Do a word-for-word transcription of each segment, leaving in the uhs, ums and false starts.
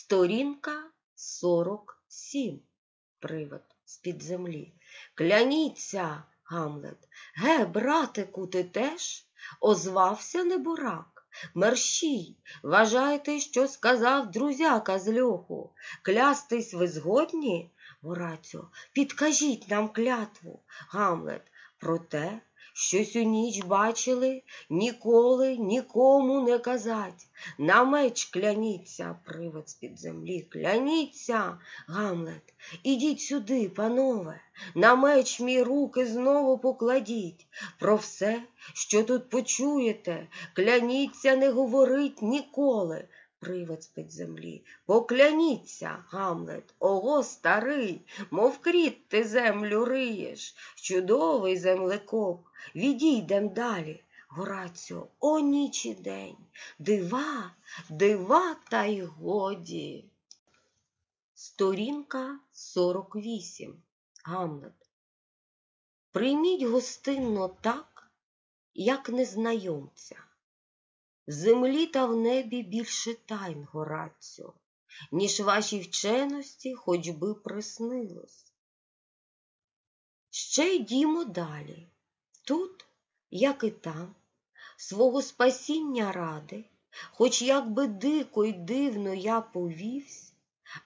Сторінка сорок сім. Привид з-під землі. Кляніться, Гамлет. Ге, братику, ти теж? Озвався неборак. Мерщій, вважайте, що сказав друзяка з льоху. Клястись ви згодні? Гораціо, підкажіть нам клятву. Гамлет, про те, що сю ніч бачили, ніколи нікому не казать. На меч кляніться, привид з-під землі, кляніться, Гамлет. Ідіть сюди, панове, на меч мій руки знову покладіть. Про все, що тут почуєте, кляніться не говорить ніколи. Привид з-під землі, покляніться, Гамлет, ого, старий, мов кріт ти землю риєш, чудовий землекоп, відійдем далі. Гораціо, о ніч і день, дива, дива та й годі. Сторінка сорок вісім. Гамлет. Прийміть гостинно так, як незнайомця. В землі та в небі більше тайн, Гораціо, ніж вашій вченості хоч би приснилось. Ще йдімо далі. Тут, як і там, свого спасіння ради, хоч як би дико й дивно я повівсь,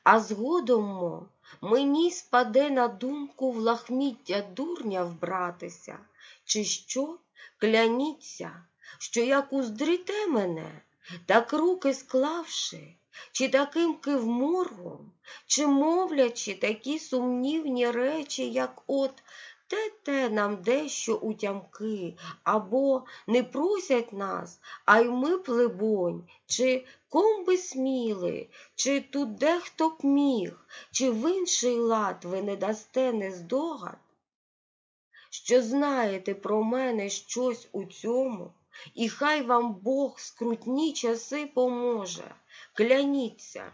а згодом, мо, мені спаде на думку в лахміття дурня вбратися, чи що, кляніться, що як уздрите мене, так руки склавши, чи таким кивморгом, чи мовлячи такі сумнівні речі, як от те-те нам дещо утямки, або не просять нас, а й ми плебонь, чи ком би сміли, чи тут дехто б міг, чи в інший лад ви не дасте нездогад, що знаєте про мене щось у цьому, і хай вам Бог в скрутні часи поможе. Кляніться,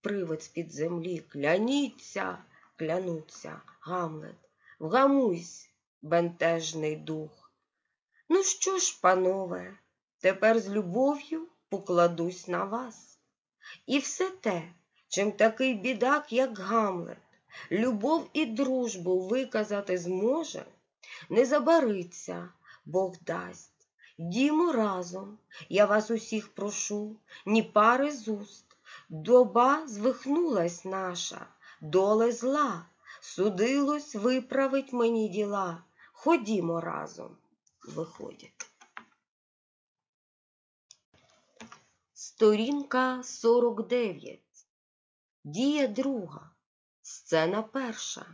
привид з-під землі, кляніться, клянуться, Гамлет. Вгамуйсь, бентежний дух. Ну що ж, панове, тепер з любов'ю покладусь на вас. І все те, чим такий бідак, як Гамлет, любов і дружбу виказати зможе, не забариться, Бог дасть. Дімо разом, я вас усіх прошу, ні пари з уст. Доба звихнулась наша, доле зла, судилось виправить мені діла. Ходімо разом, виходять. Сторінка сорок дев'ять. Дія друга. Сцена перша.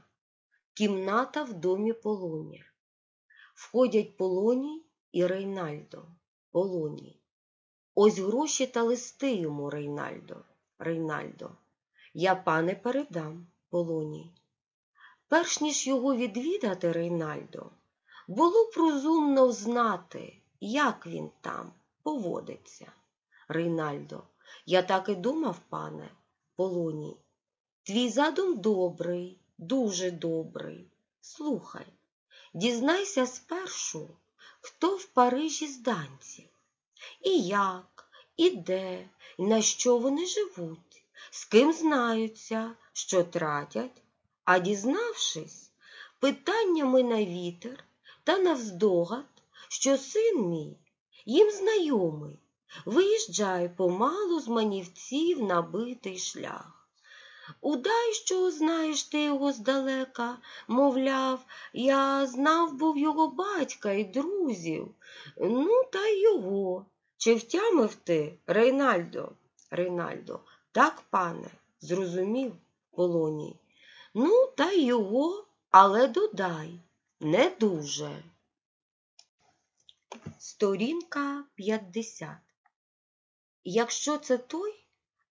Кімната в домі Полонія. Входять Полоній і Рейнальдо. Полоній. Ось гроші та листи йому, Рейнальдо. Рейнальдо. Я, пане, передам. Полоній. Перш ніж його відвідати, Рейнальдо, було б розумно знати, як він там поводиться. Рейнальдо. Я так і думав, пане. Полоній. Твій задум добрий, дуже добрий. Слухай, дізнайся спершу, хто в Парижі з данців, і як, і де, і на що вони живуть, з ким знаються, що тратять, а дізнавшись, питаннями на вітер та навздогад, що син мій їм знайомий, виїжджає помалу з манівців на битий шлях. Удай, що знаєш ти його здалека, мовляв, я знав був його батька і друзів, ну та й його. Чи втямив ти, Рейнальдо? Рейнальдо, так, пане, зрозумів. Полоній, ну та й його, але додай, не дуже. Сторінка п'ятдесят. Якщо це той,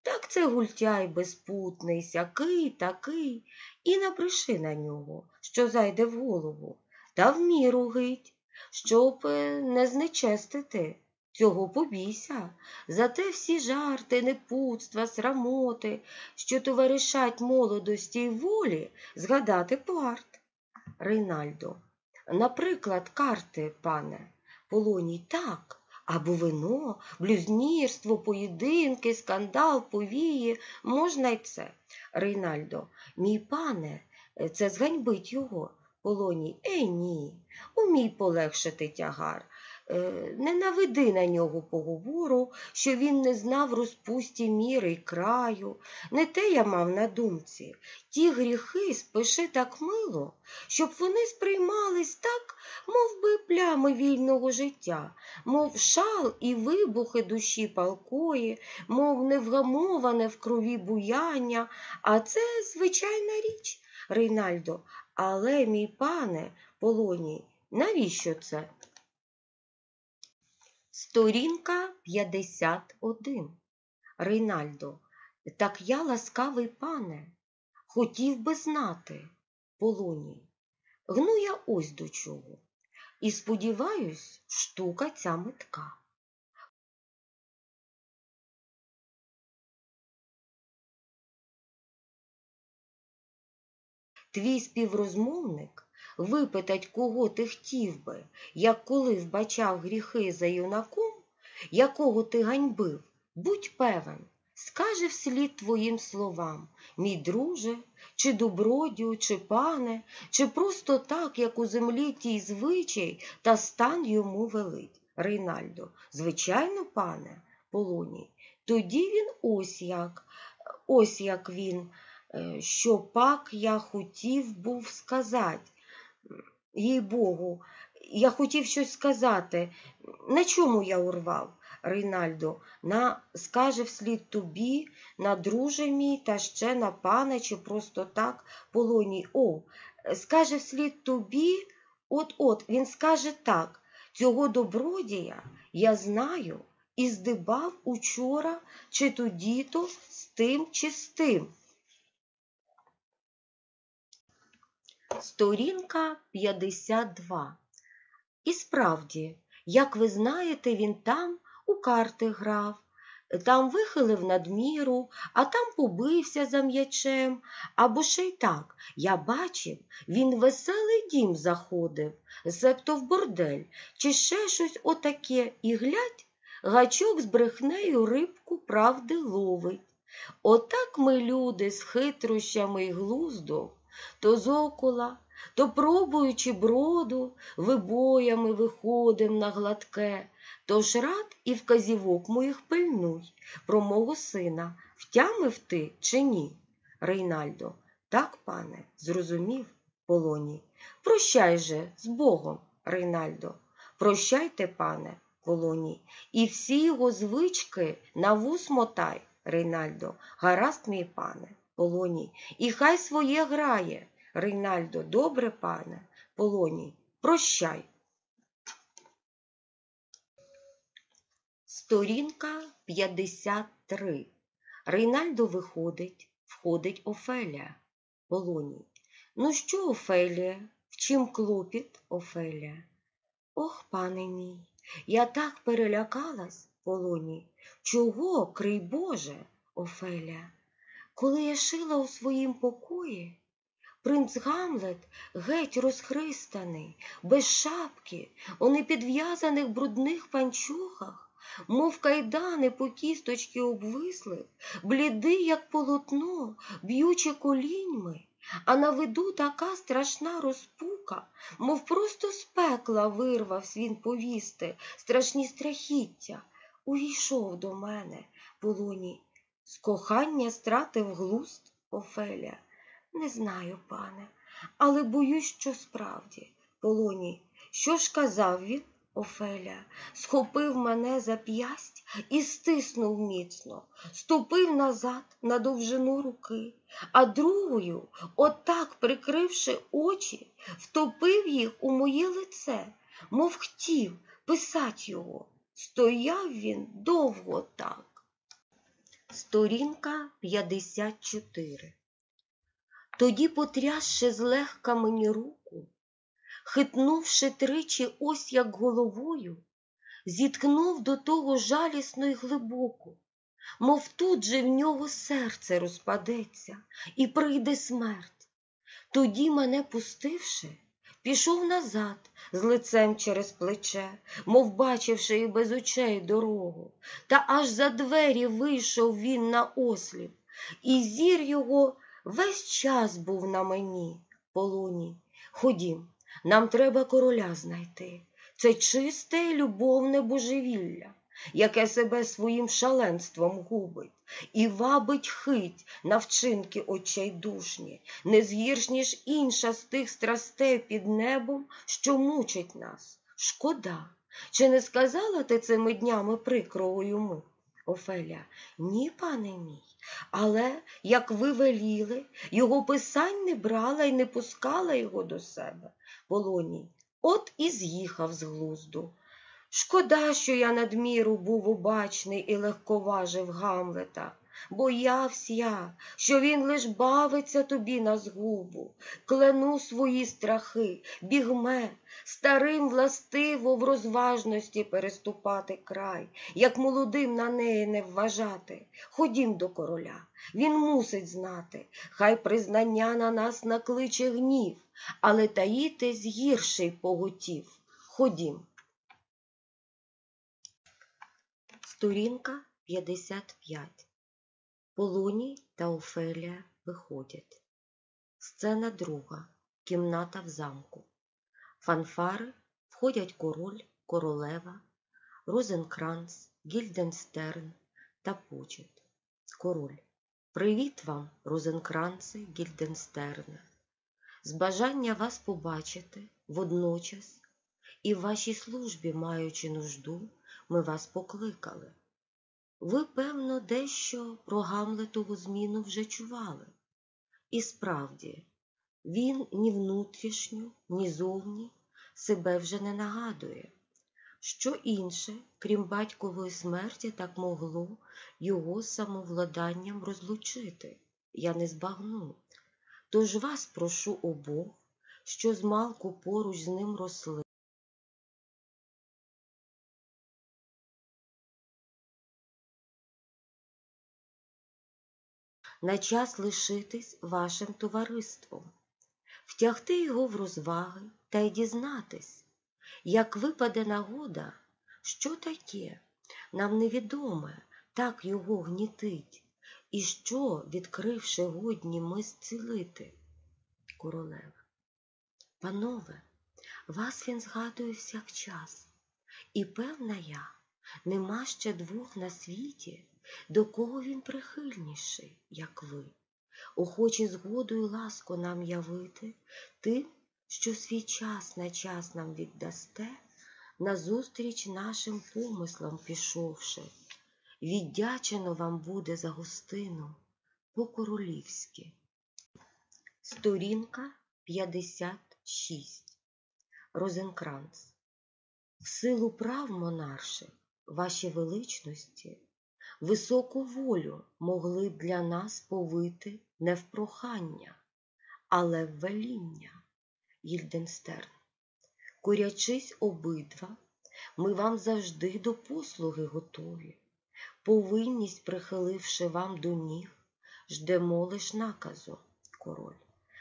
так це гультяй безпутний, сякий, такий, і напиши на нього, що зайде в голову, та в міру гить, щоб не знечестити. Цього побійся, зате всі жарти, непутства, срамоти, що товаришать молодості й волі, згадати парт. Рейнальдо. Наприклад, карти, пане. Полоній, так, А бувино, блюзнірство, поєдинки, скандал, повії, можна й це. Рейнальдо, мій пане, це зганьбить його. Полоній, е, ні, умій полегшити тягар. Не наведи на нього поговору, що він не знав розпусті міри й краю. Не те я мав на думці. Ті гріхи спиши так мило, щоб вони сприймались так, мов би плями вільного життя, мов шал і вибухи душі палкої, мов невгамоване в крові буяння. А це звичайна річ, Рейнальдо. Але, мій пане, Полоній, навіщо це? Сторінка п'ятдесят один. Рейнальдо, так я, ласкавий пане, хотів би знати. Полоній, гну я ось до чого. І сподіваюсь, штука ця метка. Твій співрозмовник випитать, кого ти хотів би, як коли вбачав гріхи за юнаком, якого ти ганьбив, будь певен, скаже вслід твоїм словам, мій друже, чи добродію, чи пане, чи просто так, як у землі тій звичай та стан йому велить. Рейнальдо, звичайно, пане. Полоній, тоді він ось як, ось як він, що пак я хотів був сказати. Їй-богу, я хотів щось сказати. На чому я урвав? Рейнальдо, на скаже вслід тобі, на друже мій, та ще на пане, чи просто так. Полоній, о, скаже вслід тобі, от-от, він скаже так, цього добродія я знаю і здибав учора, чи тоді-то, з тим, чи з тим. Сторінка п'ятдесят два. І справді, як ви знаєте, він там у карти грав, там вихилив надміру, а там побився за м'ячем, або ще й так, я бачив, він веселий дім заходив, себто в бордель, чи ще щось отаке, і глядь, гачок з брехнею рибку правди ловить. Отак ми, люди, з хитрощами й глуздом, то зокола, то пробуючи броду, вибоями виходим на гладке, тож рад і вказівок моїх пильнуй, про мого сина, втямив ти чи ні? Рейнальдо, так, пане, зрозумів. Полоній, прощай же, з Богом. Рейнальдо, прощайте, пане. Полоній, і всі його звички на вус мотай. Рейнальдо, гаразд, мій пане. Полоній, і хай своє грає. Рейнальдо, добре, пане. Полоній, прощай. Сторінка п'ятдесят три. Рейнальдо виходить, входить Офелія. Полоній, ну що, Офелія, в чим клопіт? Офелія, ох, пане мій, я так перелякалась. Полоній, чого, крий Боже? Офелія, коли я шила у своїм покої, принц Гамлет геть розхристаний, без шапки, у непідв'язаних брудних панчохах, мов кайдани по кісточки обвислих, блідий, як полотно, б'ючи коліньми, а на виду така страшна розпука, мов просто з пекла вирвавсь він повісти, страшні страхіття, увійшов до мене. Полоній, з кохання стратив глузд? Офелія, не знаю, пане, але боюсь, що справді. Полоній, що ж казав він? Офелія, схопив мене за п'ясть і стиснув міцно, ступив назад на довжину руки, а другою, отак прикривши очі, втопив їх у моє лице, мов хотів писати його. Стояв він довго так. Сторінка п'ятдесят чотири. Тоді, потрясши злегка мені руку, хитнувши тричі ось як головою, зіткнув до того жалісно й глибоко, мов тут же в нього серце розпадеться і прийде смерть. Тоді, мене пустивши, пішов назад з лицем через плече, мов бачивши і без очей дорогу, та аж за двері вийшов він на осліп, і зір його весь час був на мені. Полоній, ходім, нам треба короля знайти. Це чисте і любовне божевілля, яке себе своїм шаленством губить і вабить хить на вчинки очайдушні, не згірш, ніж інша з тих страстей під небом, що мучить нас. Шкода, чи не сказала ти цими днями прикрого йому? Офелія, ні, пане мій, але, як ви веліли, його писань не брала і не пускала його до себе. Полоній, от і з'їхав з глузду. Шкода, що я надміру був обачний і легковажив Гамлета. Боявся я, що він лиш бавиться тобі на згубу. Клену свої страхи, бігме, старим властиво в розважності переступати край, як молодим на неї не вважати. Ходім до короля, він мусить знати, хай признання на нас накличе гнів, але таїтись гірший поготів. Ходім. Сторінка п'ятдесят п'ять. Полоній та Офелія виходять. Сцена друга. Кімната в замку. Фанфари. Входять король, королева, Розенкранц, Гільденстерн та почет. Король. Привіт вам, Розенкранце, Гільденстерне. З бажання вас побачити водночас і в вашій службі, маючи нужду, ми вас покликали. Ви, певно, дещо про Гамлетову зміну вже чували. І справді, він ні внутрішньо, ні зовні себе вже не нагадує. Що інше, крім батькової смерті, так могло його з самовладанням розлучити? Я не збагну. Тож вас прошу обох, що змалку поруч з ним росли, на час лишитись вашим товариством, втягти його в розваги та й дізнатись, як випаде нагода, що таке нам невідоме так його гнітить, і що, відкривши, годні ми зцілити. Королева. Панове, вас він згадує всякчас, і певна я, нема ще двох на світі, до кого він прихильніший, як ви, охоче згоду й ласку нам явити, тим, що свій час на час нам віддасте, назустріч нашим помислам пішовши. Віддячено вам буде за гостину по-королівськи. Сторінка п'ятдесят шість. Розенкранц. В силу прав монарших, ваші величності, високу волю могли б для нас повити не в прохання, але в веління. Гільденстерн. Корячись обидва, ми вам завжди до послуги готові. Повинність, прихиливши вам до ніг, ждемо лиш наказу. Король.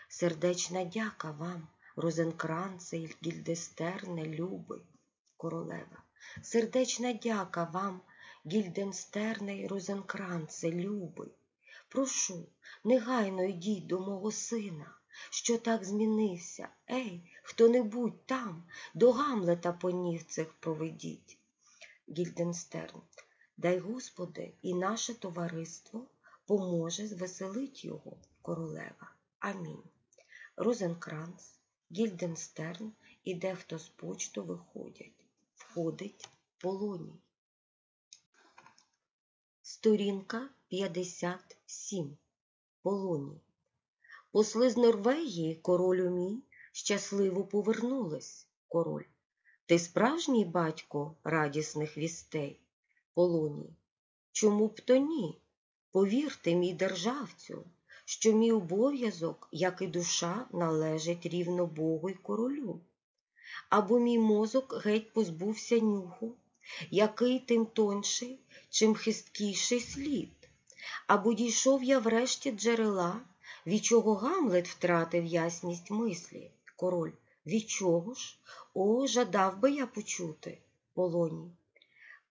Сердечна дяка вам, Розенкранце і Гільденстерне, любий. Королева. Сердечна дяка вам, Гільденстерне і Розенкранце, любий. Прошу, негайно йдіть до мого сина, що так змінився. Ей, хто-небудь там, до Гамлета поніг цих проведіть. Гільденстерн. Дай, Господи, і наше товариство поможе звеселить його. Королева. Амінь. Розенкранц, Гільденстерн і дехто з почту виходять. Входить Полоній. Сторінка п'ятдесят сім. Полоній. Посли з Норвегії, королю мій, щасливо повернулись. Король. Ти справжній батько радісних вістей? Полоній. Чому б то ні? Повірте, мій державцю, що мій обов'язок, як і душа, належить рівно Богу й королю. Або мій мозок геть позбувся нюху, який тим тонший, чим хисткіший слід. Або дійшов я врешті джерела, від чого Гамлет втратив ясність мислі. Король. Від чого ж? О, жадав би я почути, Полоній.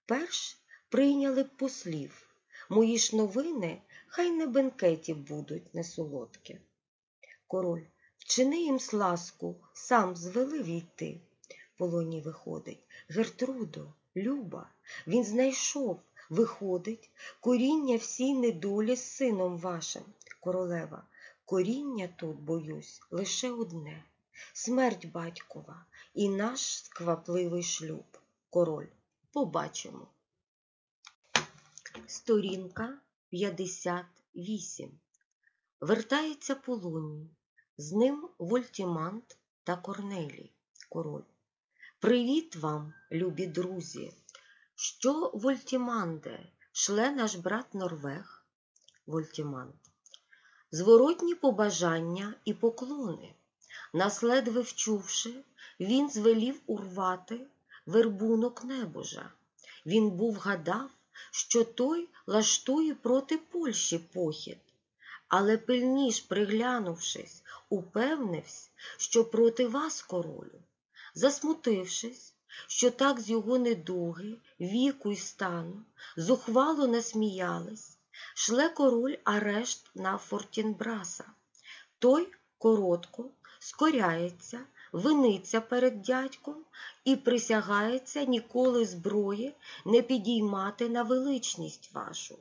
Перш прийняли б послів. Мої ж новини хай на бенкеті будуть несолодкі. Король, вчини їм сласку, сам звели війти. Полоній виходить. Гертрудо, люба, він знайшов, виходить, коріння всій недолі з сином вашим. Королева, коріння тут, боюсь, лише одне. Смерть батькова і наш сквапливий шлюб. Король, побачимо. Сторінка п'ятдесят вісім. Вертається Полоній. З ним Вольтіманд та Корнелій. Король. Привіт вам, любі друзі. Що, Вольтіманде, шле наш брат Норвег? Вольтіманд. Зворотні побажання і поклони. Нас ледве вчувши, він звелів урвати вербунок небожа. Він був гадав, що той лаштує проти Польщі похід, але пильніш приглянувшись, упевнився, що проти вас, королю. Засмутившись, що так з його недуги, віку й стану, зухвало насміялись, шле король арешт на Фортінбраса. Той коротко скоряється, виниться перед дядьком і присягається ніколи зброї не підіймати на величність вашу.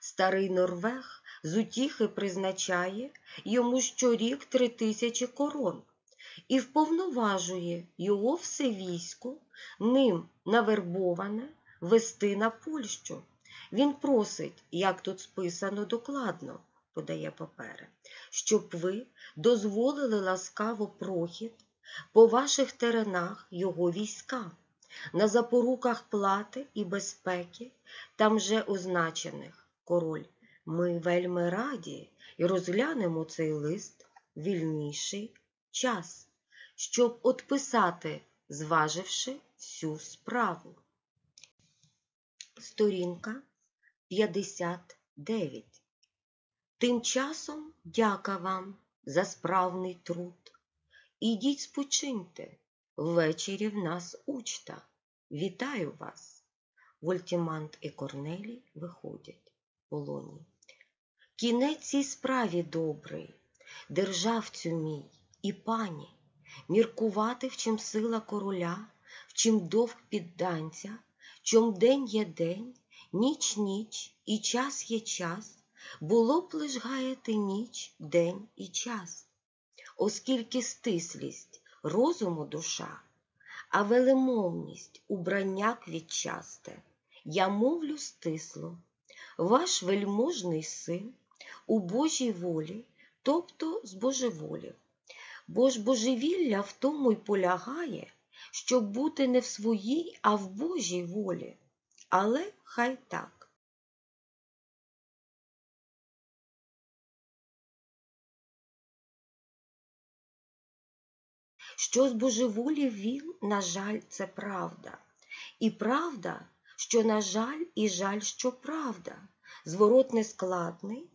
Старий Норвег з утіхи призначає йому щорік три тисячі корон і вповноважує його все військо, ним навербоване, вести на Польщу. Він просить, як тут списано докладно, подає папери, щоб ви дозволили ласкаво прохід по ваших теренах його війська, на запоруках плати і безпеки, там же означених. Король, ми вельми раді і розглянемо цей лист вільніший час, щоб отписати, зваживши всю справу. Сторінка п'ятдесят дев'ять. Тим часом дяка вам за справний труд. Ідіть спочиньте, ввечері в нас учта. Вітаю вас. Вольтіманд і Корнелій виходять. Полоній. Кінець цій справі добрий, державцю мій і пані, міркувати, в чим сила короля, в чим довг підданця, чом день є день, ніч ніч, і час є час, було б лиш гаяти ніч, день і час. Оскільки стислість розуму душа, а велемовність убрання квітчасте, я мовлю стисло. Ваш вельможний син у Божій волі, тобто з божеволів. Бо ж божевілля в тому й полягає, щоб бути не в своїй, а в Божій волі. Але хай так. Що з божеволів він, на жаль, це правда. І правда, що на жаль, і жаль, що правда. Зворот нескладний,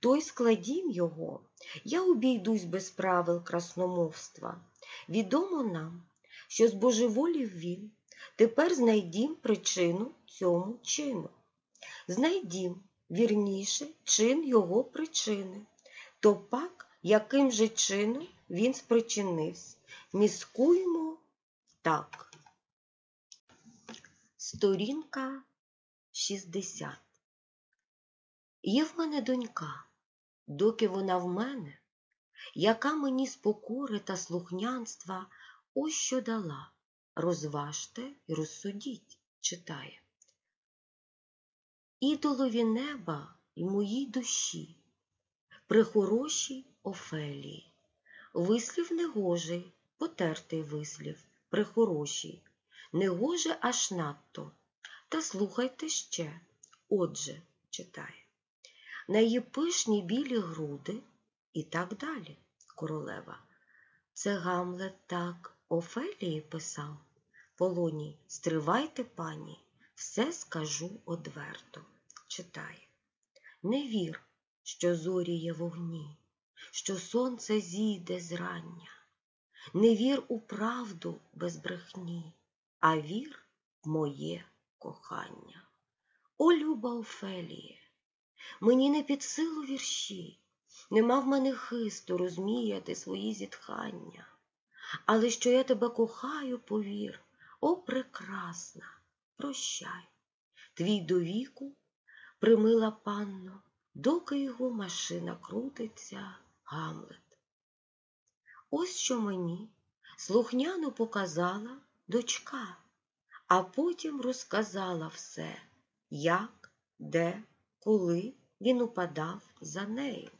то й складім його. Я обійдусь без правил красномовства. Відомо нам, що з божеволів він. Тепер знайдім причину цьому чину. Знайдім, вірніше, чин його причини. То пак, яким же чином він спричинився. Міскуємо так. Сторінка шістдесят. Є в мене донька, доки вона в мене, яка мені спокори та слухнянства ось що дала. Розважте і розсудіть, читає. Ідолові неба й моїй душі, прихорошій Офелії, вислів негожий, потертий вислів, прихорошій, негоже аж надто, та слухайте ще, отже, читає. На її пишні білі груди і так далі, королева. Це Гамлет так Офелії писав. Полоній, стривайте, пані, все скажу одверто, читає. Не вір, що зорі є вогні, що сонце зійде зрання. Не вір у правду без брехні, а вір в моє кохання. О, люба Офеліє, мені не під силу вірші, нема в мене хисту розміяти свої зітхання. Але що я тебе кохаю, повір, о, прекрасна, прощай. Твій довіку, примила панно, доки його машина крутиться, Гамлет. Ось що мені слухняно показала дочка, а потім розказала все, як, де, коли він упадав за нею.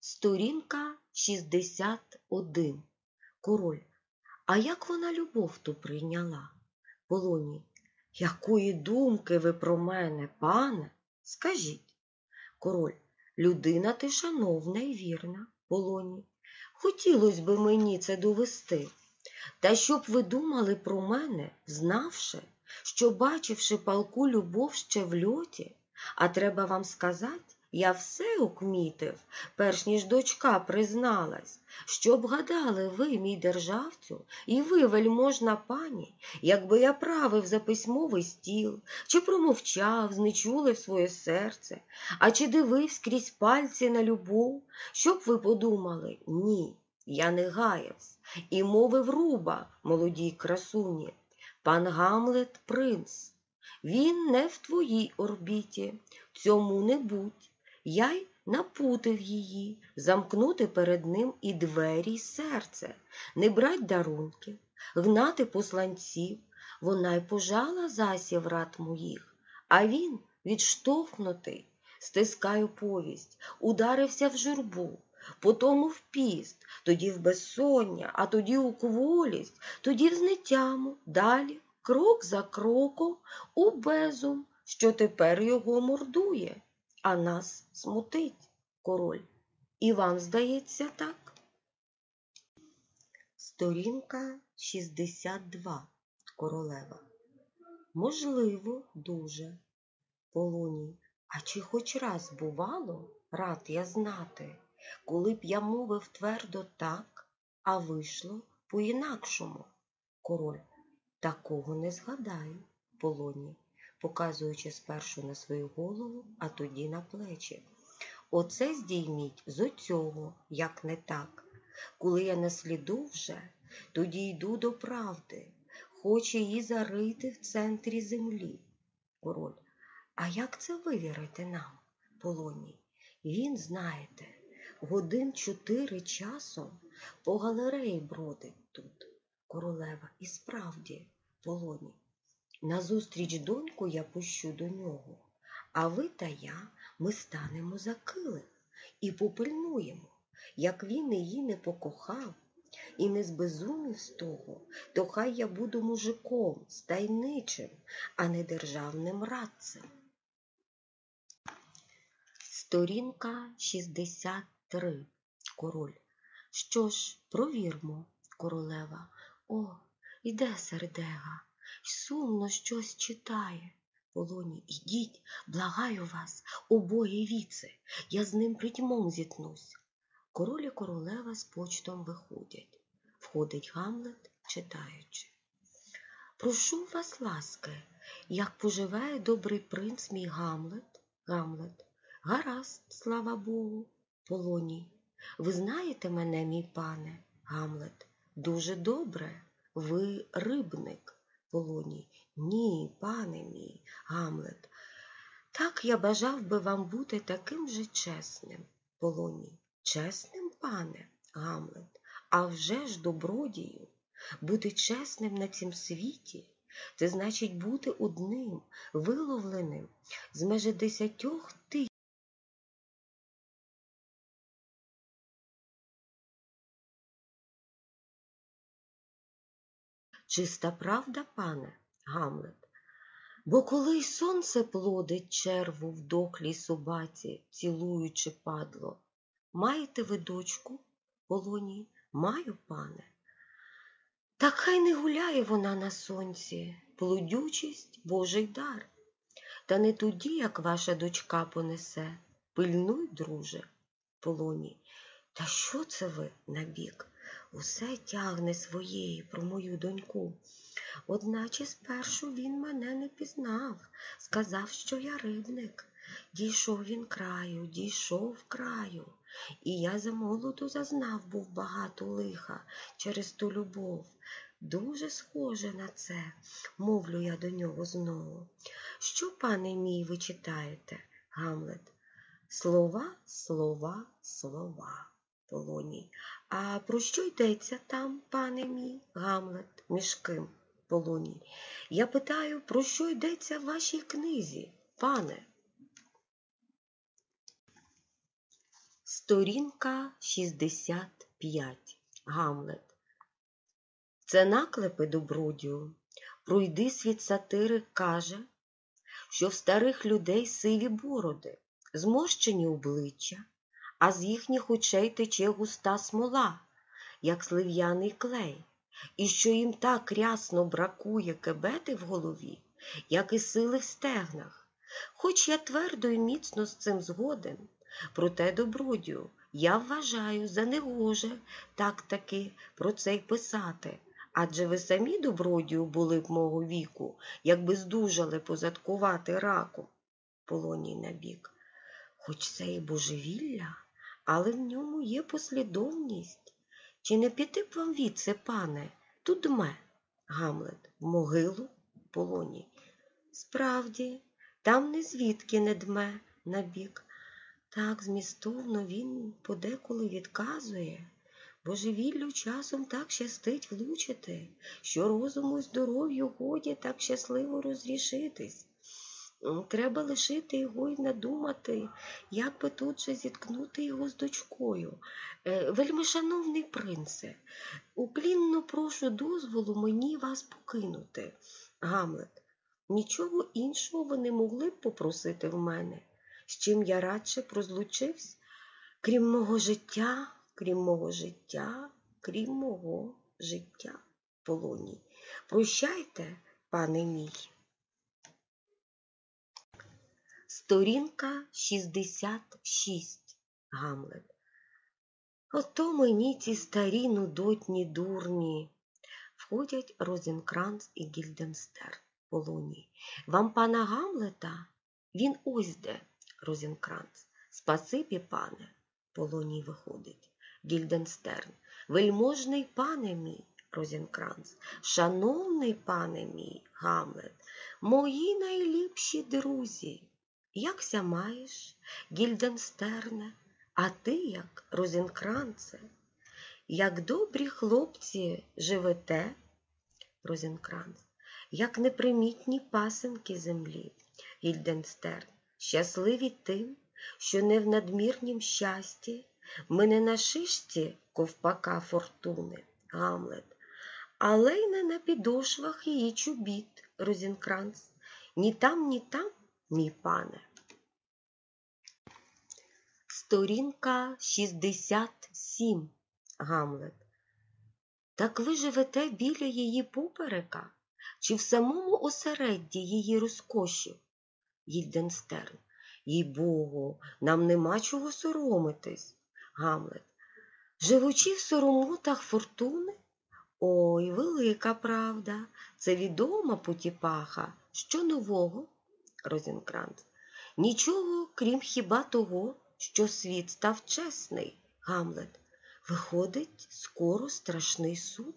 Сторінка шістдесят один. Король. А як вона любов ту прийняла? Полоній. Якої думки ви про мене, пане? Скажіть. Король. Людина ти шановна і вірна. Полоній. Хотілось би мені це довести. Та щоб ви думали про мене, знавши, що бачивши палку любов ще в льоті, а треба вам сказати, я все укмітив, перш ніж дочка призналась, щоб гадали ви, мій державцю, і ви, вельможна пані, якби я правив за письмовий стіл, чи промовчав, знечулив своє серце, а чи дивив скрізь пальці на любов, щоб ви подумали, ні, я не гаявсь, і мовив руба, молодій красуні, пан Гамлет принц, він не в твоїй орбіті, цьому не будь. Я й напутив її, замкнути перед ним і двері, й серце, не брать дарунки, гнати посланців. Вона й пожала засів рад моїх, а він, відштовхнутий, стискаю повість, ударився в журбу, потому в піст, тоді в безсоння, а тоді у кволість, тоді в знетяму, далі, крок за кроком, у безум, що тепер його мордує. А нас смутить, король. І вам здається так? Сторінка шістдесят два. Королева. Можливо, дуже. Полоній. А чи хоч раз бувало, рад я знати, коли б я мовив твердо так, а вийшло по-інакшому? Король. Такого не згадаю. Полоній. Показуючи спершу на свою голову, а тоді на плечі. Оце здійміть з оцього, як не так. Коли я на сліду вже, тоді йду до правди. Хочу її зарити в центрі землі. Король. А як це вивірити нам, Полоній? Він, знаєте, годин чотири часом по галереї бродить тут. Королева. І справді, Полоній. Назустріч доньку я пущу до нього, а ви та я, ми станемо за килим і попильнуємо, як він її не покохав і не збезумів з того, то хай я буду мужиком, стайничим, а не державним радцем. Сторінка шістдесят три. Король. Що ж, провірмо, королева. О, іде сердега. І сумно щось читає. Полоній. Ідіть, благаю вас, обоє віце, я з ним притьмом зітнусь. Король і королева з почтом виходять. Входить Гамлет, читаючи. Прошу вас ласки, як поживає добрий принц мій Гамлет? Гамлет. Гаразд, слава Богу. Полоній. Ви знаєте мене, мій пане? Гамлет. Дуже добре, ви рибник. Полоній. Ні, пане мій. Гамлет. Так я бажав би вам бути таким же чесним. Полоній. Чесним, пане? Гамлет. А вже ж, добродію, бути чесним на цім світі, це значить бути одним, виловленим з межі десятьох тисяч. Чиста правда, пане? Гамлет. Бо коли й сонце плодить черву в дохлій собаці, цілуючи падло. Маєте ви дочку? Полоній. Маю, пане. Так хай не гуляє вона на сонці, плодючість – божий дар. Та не тоді, як ваша дочка понесе. Пильнуй, друже. Полоній. Та що це ви набік? усе тягне своєї про мою доньку. Одначе спершу він мене не пізнав, сказав, що я рибник. Дійшов він краю, дійшов краю, і я замолоду зазнав був багато лиха через ту любов. Дуже схоже на це, мовлю я до нього знову. Що, пане мій, ви читаєте, Гамлет? Слова, слова, слова, Полоній. А про що йдеться там, пане мій, Гамлет, між ким, Полоній? Я питаю, про що йдеться в вашій книзі, пане? Сторінка шістдесят п'ять. Гамлет. Це наклепи, добродію. Пройди світ сатири каже, що в старих людей сиві бороди, зморщені обличчя, а з їхніх очей тече густа смола, як слив'яний клей, і що їм так рясно бракує кебети в голові, як і сили в стегнах. Хоч я твердо і міцно з цим згоден, проте, добродію, я вважаю за негоже так-таки про це й писати, адже ви самі, добродію, були б мого віку, якби здужали позадкувати раком. Полоній набік. Хоч це і божевілля, але в ньому є послідовність. Чи не піти б вам відси, пане, тут дме? Гамлет. В могилу? Полоній. Справді, там не звідки не дме, набік. Так змістовно він подеколи відказує, божевіллю часом так щастить влучити, що розуму й здоров'ю годі так щасливо розрішитись. Треба лишити його й надумати, як би тут же зіткнути його з дочкою. Вельмишановний принце, уклінно прошу дозволу мені вас покинути. Гамлет, нічого іншого ви не могли б попросити в мене, з чим я радше прозлучився, крім мого життя, крім мого життя, крім мого життя. Полоній. Прощайте, пане мій. Сторінка шістдесят шість. Гамлет. Ото мені ці старі нудотні дурні. Входять Розенкранц і Гільденстерн. Полоній. Вам пана Гамлета? Він ось де. Розенкранц. Спасибі, пане. Полоній виходить. Гільденстерн. Вельможний пане мій. Розенкранц. Шановний пане мій. Гамлет. Мої найліпші друзі. Якся маєш, Гільденстерне? А ти як, Розенкранце? Як добрі хлопці живете? Розенкранц. Як непримітні пасинки землі. Гільденстерн. Щасливі тим, що не в надмірнім щасті, ми не на шишці ковпака фортуни, Гамлет, але й не на підошвах її чобіт, Розенкранц. Ні там, ні там, мій пане. Сторінка шістдесят сім. Гамлет. Так ви живете біля її поперека, чи в самому осередді її розкошів? Гільденстерн. Їй-богу, нам нема чого соромитись. Гамлет. Живучи в соромотах фортуни? Ой, велика правда. Це відома потіпаха. Що нового? Розенкранц. Нічого, крім хіба того, що світ став чесний. Гамлет. Виходить, скоро страшний суд.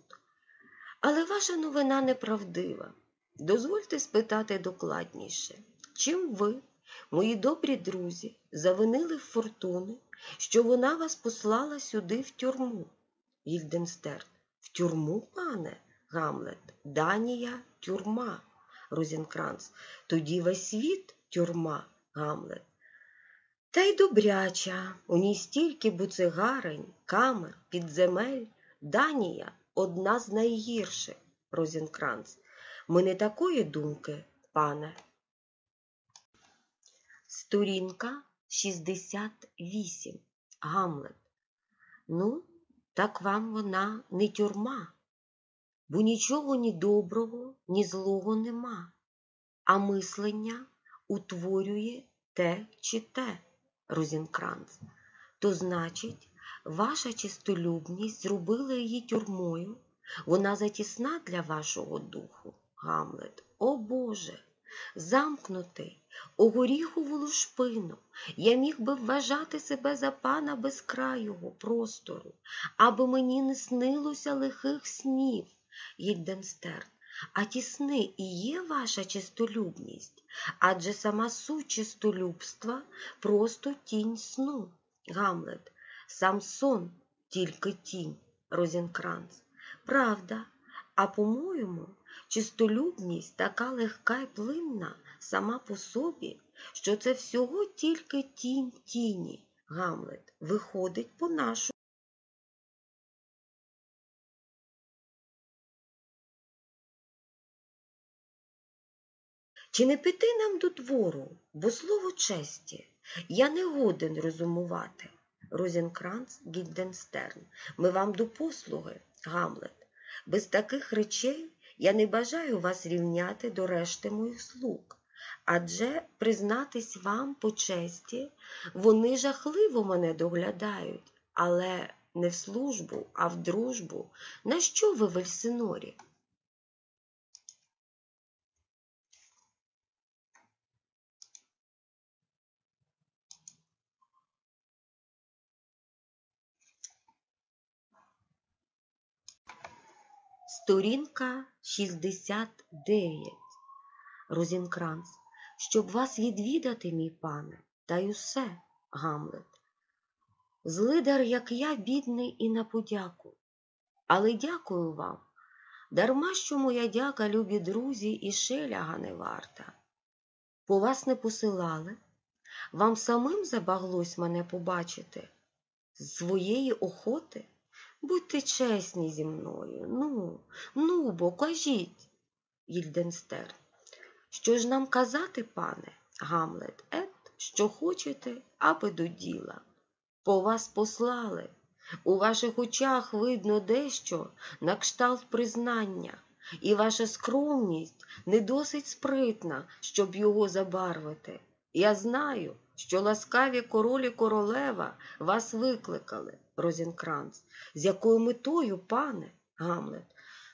Але ваша новина неправдива. Дозвольте спитати докладніше. Чим ви, мої добрі друзі, завинили в фортуни, що вона вас послала сюди в тюрму? Гільденстерн. В тюрму, пане? Гамлет. Данія – тюрма. Розенкранц. Тоді весь світ – тюрма. Гамлет. Та й добряча. У ній стільки буцигарень, камер, підземель. Данія – одна з найгірших. Розенкранц. Ми не такої думки, пане. Сторінка шістдесят вісім. Гамлет. Ну, так вам вона не тюрма, бо нічого ні доброго, ні злого нема, а мислення утворює те чи те. Розенкранц. То значить, Ваша чистолюбність зробила її тюрмою. Вона затісна для вашого духу, Гамлет. О Боже! Замкнутий у горіхову лушпину, я міг би вважати себе за пана безкрайого простору, аби мені не снилося лихих снів, Гільденстерн. А ті сни і є ваша чистолюбність, адже сама суть чистолюбства – просто тінь сну, Гамлет. Сам сон – тільки тінь, Розенкранц. Правда, а по-моєму, чистолюбність така легка й плинна сама по собі, що це всього тільки тінь тіні, Гамлет, виходить по нашу. Чи не піти нам до двору, бо слово честі, я не годен розумувати. Розенкранц, Гільденстерн, ми вам до послуги, Гамлет. Без таких речей я не бажаю вас рівняти до решти моїх слуг, адже, признатись вам по честі, вони жахливо мене доглядають, але не в службу, а в дружбу. На що ви в Ельсінорі? Сторінка шістдесят дев'ять. Розенкранц. Щоб вас відвідати, мій пане, та й усе, Гамлет. Злидар, як я, бідний і на подяку. Але дякую вам. Дарма, що моя дяка, любі друзі, і шеляга не варта. По вас не посилали? Вам самим забаглось мене побачити? З своєї охоти? Будьте чесні зі мною, ну, ну, бо кажіть, Гільденстерн. Що ж нам казати, пане, Гамлет, ет, що хочете, аби до діла. По вас послали, у ваших очах видно дещо на кшталт признання, і ваша скромність не досить спритна, щоб його забарвити. Я знаю, що ласкаві королі королева вас викликали, Розенкранц. З якою метою, пане, Гамлет?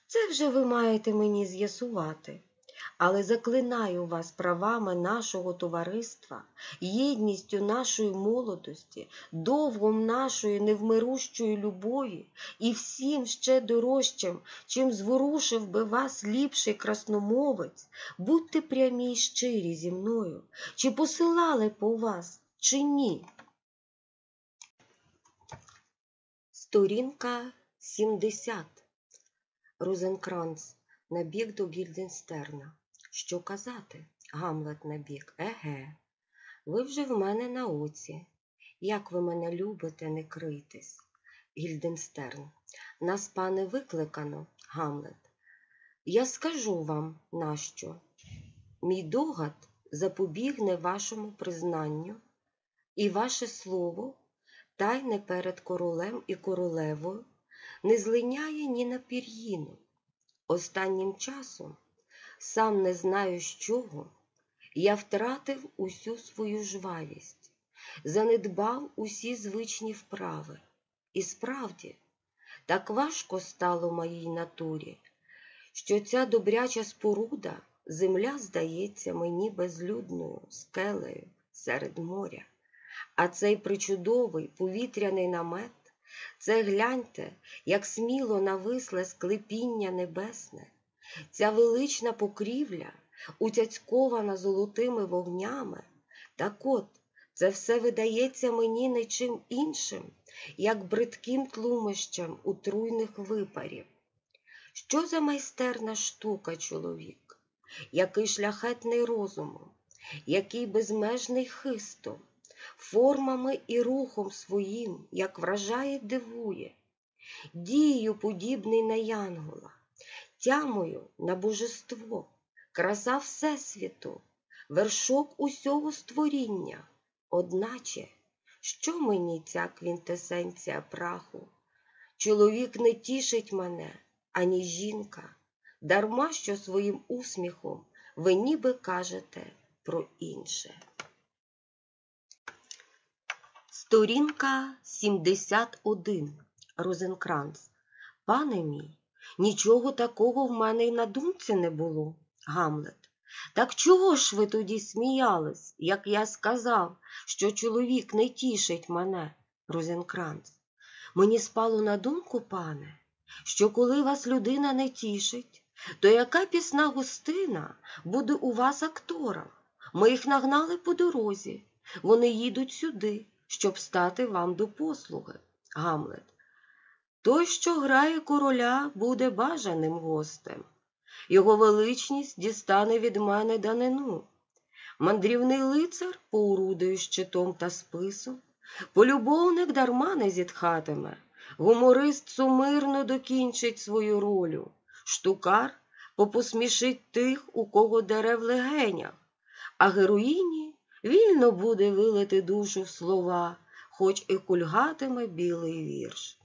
Це вже ви маєте мені з'ясувати. Але заклинаю вас правами нашого товариства, єдністю нашої молодості, довгом нашої невмирущої любові і всім ще дорожчим, чим зворушив би вас ліпший красномовець, будьте прямі й щирі зі мною. Чи посилали по вас, чи ні? Сторінка сімдесят. Розенкранц набіг до Гільденстерна. Що казати? Гамлет набіг. Еге, ви вже в мене на оці. Як ви мене любите, не крийтесь. Гільденстерн. Нас, пане, викликано, Гамлет. Я скажу вам, нащо. Мій догад запобігне вашому признанню, і ваше слово, тайне перед королем і королевою, не злиняє ні на пір'їну. Останнім часом, сам не знаю з чого, я втратив усю свою жвавість, занедбав усі звичні вправи. І справді, так важко стало моїй натурі, що ця добряча споруда, земля здається мені безлюдною скелею серед моря. А цей причудовий повітряний намет, це гляньте, як сміло нависле склепіння небесне, ця велична покрівля, уцяцькована золотими вогнями. Так от, це все видається мені не чим іншим, як бридким тлумищем утруйних випарів. Що за майстерна штука, чоловік? Який шляхетний розумом, який безмежний хистом, формами і рухом своїм, як вражає, дивує, дією подібний на янгола, тямою на божество, краса Всесвіту, вершок усього створіння. Одначе, що мені ця квінтесенція праху? Чоловік не тішить мене, ані жінка, дарма що своїм усміхом ви ніби кажете про інше. Сторінка сімдесят один. Розенкранц. Пане мій, нічого такого в мене й на думці не було. Гамлет. Так чого ж ви тоді сміялись, як я сказав, що чоловік не тішить мене? Розенкранц. Мені спало на думку, пане, що коли вас людина не тішить, то яка пісна густина буде у вас акторам? Ми їх нагнали по дорозі, вони їдуть сюди, щоб стати вам до послуги. Гамлет. Той, що грає короля, буде бажаним гостем. Його величність дістане від мене данину. Мандрівний лицар поорудує щитом та списом, полюбовник дарма не зітхатиме, гуморист сумирно докінчить свою роль, штукар попосмішить тих, у кого дере в легенях, а героїні вільно буде вилити душу в слова, хоч і кульгатиме білий вірш.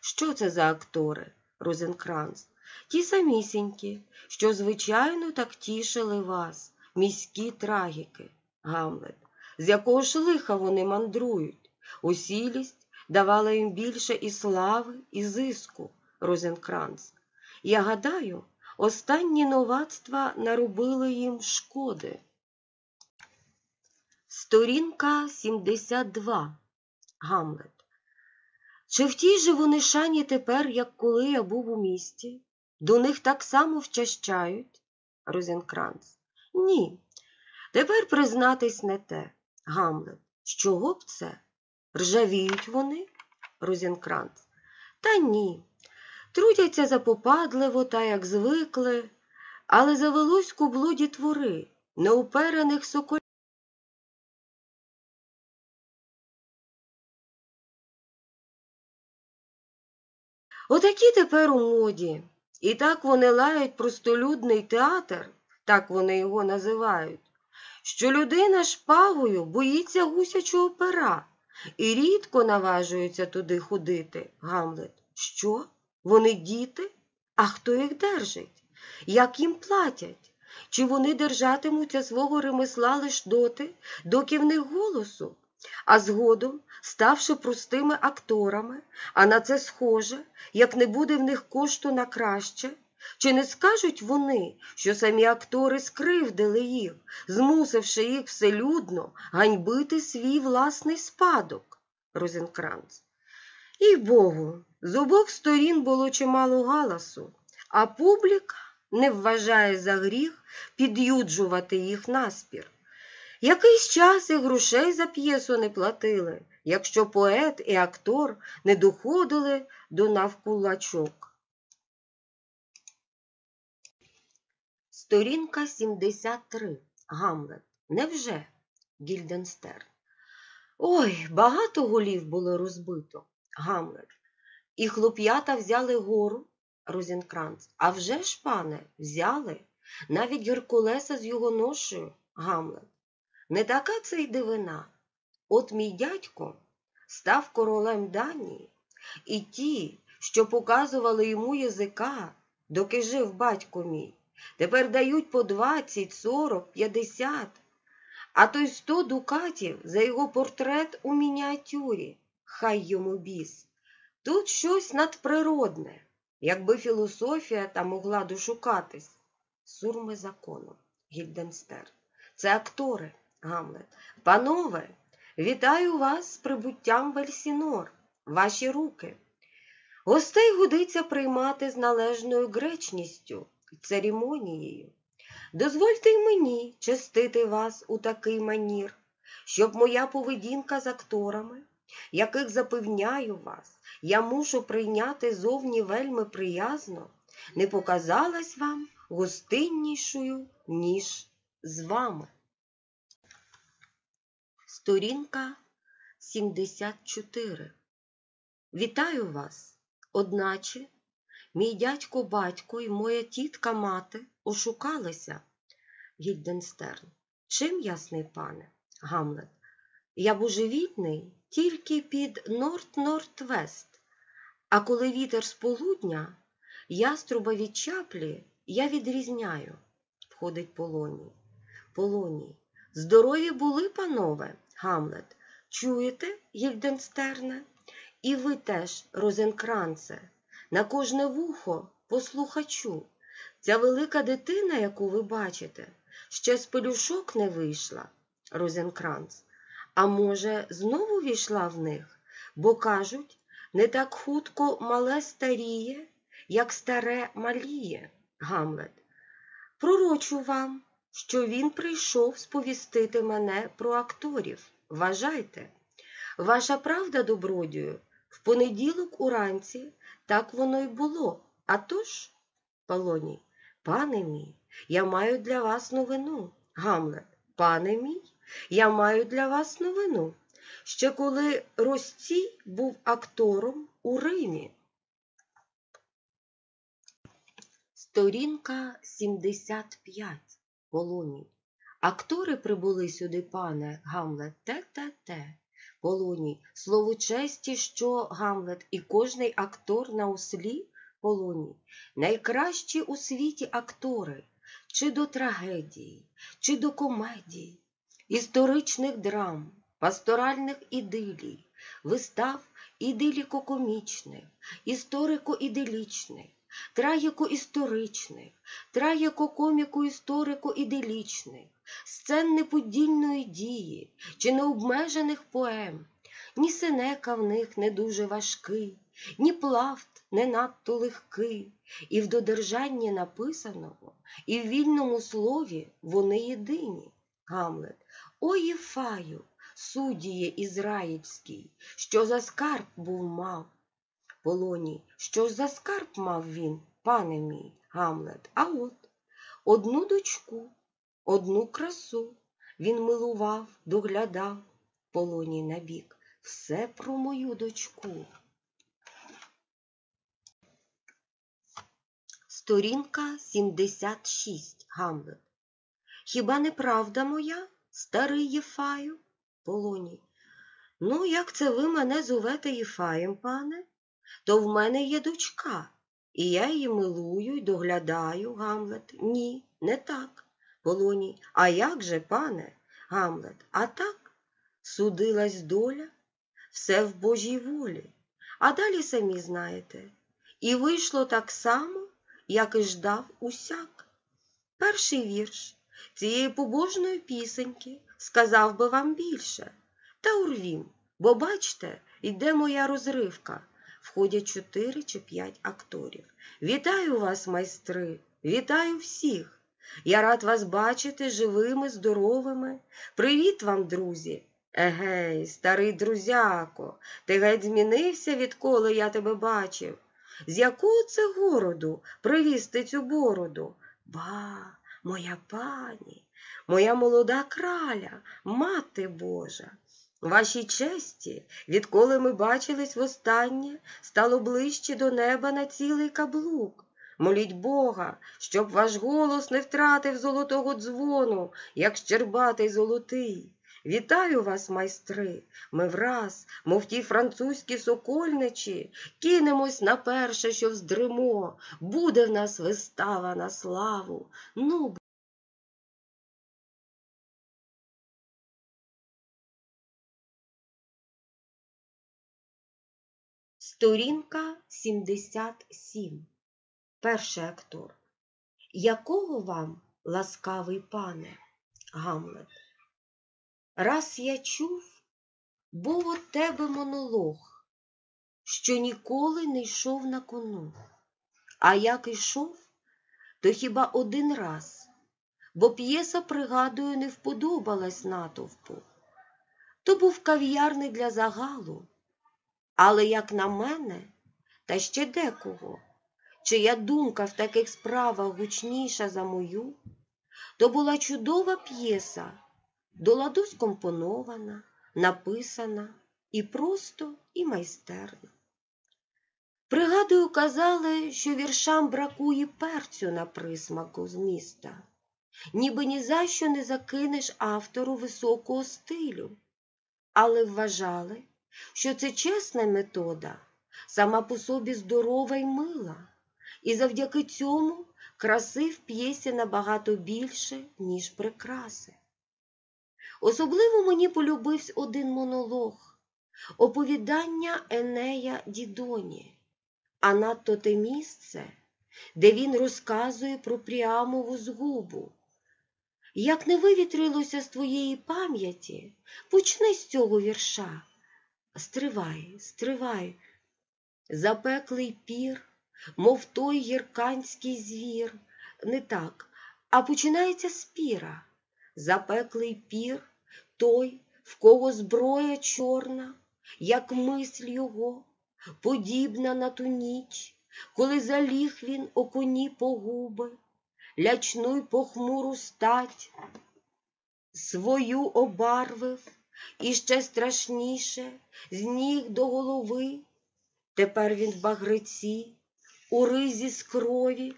Що це за актори? Розенкранц. Ті самісінькі, що, звичайно, так тішили вас, міські трагіки. Гамлет. З якого ж лиха вони мандрують? Осілість давала їм більше і слави, і зиску. Розенкранц. Я гадаю, останні новацтва наробили їм шкоди. Сторінка сімдесят два. Гамлет. Чи в тій же вони шані тепер, як коли я був у місті? До них так само вчащають? Розенкранц. Ні. Тепер признатись не те. Гамлет. З чого б це? Ржавіють вони? Розенкранц. Та ні. Трудяться запопадливо та як звикли, але завелось кубло дітвори, неуперених соколів. Отакі тепер у моді. І так вони лають простолюдний театр, так вони його називають, що людина шпагою боїться гусячого пера і рідко наважується туди ходити. Гамлет. Що? Вони діти? А хто їх держить? Як їм платять? Чи вони держатимуться свого ремесла лиш доти, доки в них голосу? А згодом, ставши простими акторами, а на це схоже, як не буде в них кошту на краще, чи не скажуть вони, що самі актори скривдили їх, змусивши їх вселюдно ганьбити свій власний спадок? Розенкранц. І Богу, з обох сторін було чимало галасу, а публіка не вважає за гріх під'юджувати їх наспір. Якийсь час і грошей за п'єсу не платили, якщо поет і актор не доходили до навкулачок. Сторінка сімдесят три. Гамлет. Невже? Гільденстерн. Ой, багато голів було розбито. Гамлет. І хлоп'ята взяли гору? Розенкранц. А вже ж, пане, взяли. Навіть Геркулеса з його ношею. Гамлет. Не така це й дивина. От мій дядько став королем Данії, і ті, що показували йому язика, доки жив батько мій, тепер дають по двадцять, сорок, п'ятдесят, а то й сто дукатів за його портрет у мініатюрі. Хай йому біс. Тут щось надприродне, якби філософія та могла дошукатись. Сурми закону. Гільденстерн. Це актори. Гамлет. Панове, вітаю вас з прибуттям в Ельсінор. Ваші руки. Гостей годиться приймати з належною гречністю, церемонією. Дозвольте й мені частити вас у такий манір, щоб моя поведінка з акторами, яких запевняю вас, я мушу прийняти зовні вельми приязно, не показалась вам гостиннішою, ніж з вами. Сторінка сімдесят чотири. Вітаю вас, одначе мій дядько-батько і моя тітка-мати ошукалися. Гільденстерн. Чим, ясний пане? Гамлет. Я божевільний тільки під норд-норд-вест, а коли вітер з полудня, яструба від чаплі я відрізняю. Входить Полоній. Полоній. Здорові були, панове? Гамлет. Чуєте, Гільденстерне? І ви теж, Розенкранце, на кожне вухо послухачу. Ця велика дитина, яку ви бачите, ще з пелюшок не вийшла, Розенкранц. А може, знову війшла в них? Бо, кажуть, не так хутко мале старіє, як старе маліє, Гамлет. Пророчу вам, що він прийшов сповістити мене про акторів. Вважайте, ваша правда, добродію, в понеділок уранці так воно й було. А тож, Полоній, пане мій, я маю для вас новину. Гамлет, пане мій, я маю для вас новину. Ще коли Росцій був актором у Римі. Сторінка сімдесят п'ять. Полоній. Актори прибули сюди, пане Гамлет, те-те-те. Полоній. Слово честі, що Гамлет і кожний актор на ослі. Полоній. Найкращі у світі актори. Чи до трагедії, чи до комедії, історичних драм, пасторальних ідилій, вистав ідиліко-комічних, історико-ідилічних, траїко-історичних, траїко-коміко-історико-ідилічних, сцен неподільної дії чи необмежених поем. Ні Сенека в них не дуже важкий, ні Плавт не надто легкий. І в додержанні написаного, і в вільному слові вони єдині. Гамлет. О, Єфаю, суддіє ізраїльський, що за скарб був мав. Полоній. Що ж за скарб мав він, пане мій? Гамлет. А от, одну дочку, одну красу він милував, доглядав. Полоній набік. Все про мою дочку. Сторінка сімдесят шість. Гамлет. Хіба не правда моя, старий Єфаю? Полоній. Ну, як це ви мене зовете Єфаєм, пане? То в мене є дочка, і я її милую й доглядаю, Гамлет. Ні, не так. Полоній. А як же, пане? Гамлет. А так? Судилась доля, все в Божій волі. А далі самі знаєте. І вийшло так само, як і ждав усяк. Перший вірш цієї побожної пісеньки сказав би вам більше. Та урвім, бо бачте, йде моя розривка. Входять чотири чи п'ять акторів. Вітаю вас, майстри, вітаю всіх. Я рад вас бачити живими, здоровими. Привіт вам, друзі. Егей, старий друзяко, ти геть змінився, відколи я тебе бачив. З якого це городу привіз ти цю бороду? Ба, моя пані, моя молода краля, мати Божа. Вашій честі, відколи ми бачились востаннє, стало ближче до неба на цілий каблук. Моліть Бога, щоб ваш голос не втратив золотого дзвону, як щербатий золотий. Вітаю вас, майстри, ми враз, мов ті французькі сокольничі, кинемось на перше, що вздримо, буде в нас вистава на славу. Ну, Сторінка сімдесят сім. Перший актор. Якого вам, ласкавий пане? Гамлет. Раз я чув, був от тебе монолог, що ніколи не йшов на кону. А як йшов, то хіба один раз, бо п'єса, пригадую, не вподобалась натовпу. То був кав'ярний для загалу, але, як на мене, та ще декого, чия думка в таких справах гучніша за мою, то була чудова п'єса, до ладу скомпонована, написана і просто, і майстерно. Пригадую, казали, що віршам бракує перцю на присмаку з міста. Ніби ні за що не закинеш автору високого стилю. Але вважали, що це чесна метода, сама по собі здорова й мила. І завдяки цьому краси в п'єсі набагато більше, ніж прикраси. Особливо мені полюбився один монолог – оповідання Енея Дідоні, а надто те місце, де він розказує про Пріамову згубу. Як не вивітрилося з твоєї пам'яті, почни з цього вірша. Стривай, стривай, запеклий пір, мов той гірканський звір, не так, а починається з піра. Запеклий пір, той, в кого зброя чорна, як мисль його, подібна на ту ніч, коли заліг він о коні погуби, лячну й похмуру стать свою обарвив, і ще страшніше, з ніг до голови. Тепер він в багриці, у ризі з крові,